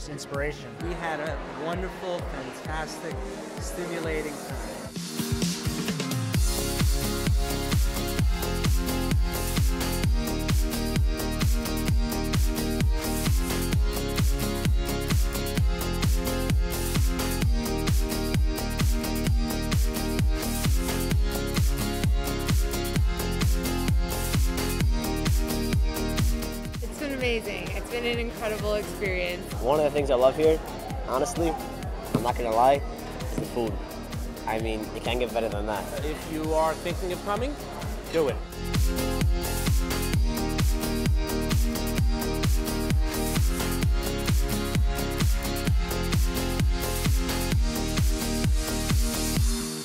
just inspiration. We had a wonderful, fantastic, stimulating time. Amazing. It's been an incredible experience. One of the things I love here, honestly, I'm not going to lie, is the food. I mean, you can't get better than that. If you are thinking of coming, do it.